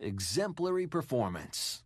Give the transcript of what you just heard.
Exemplary performance.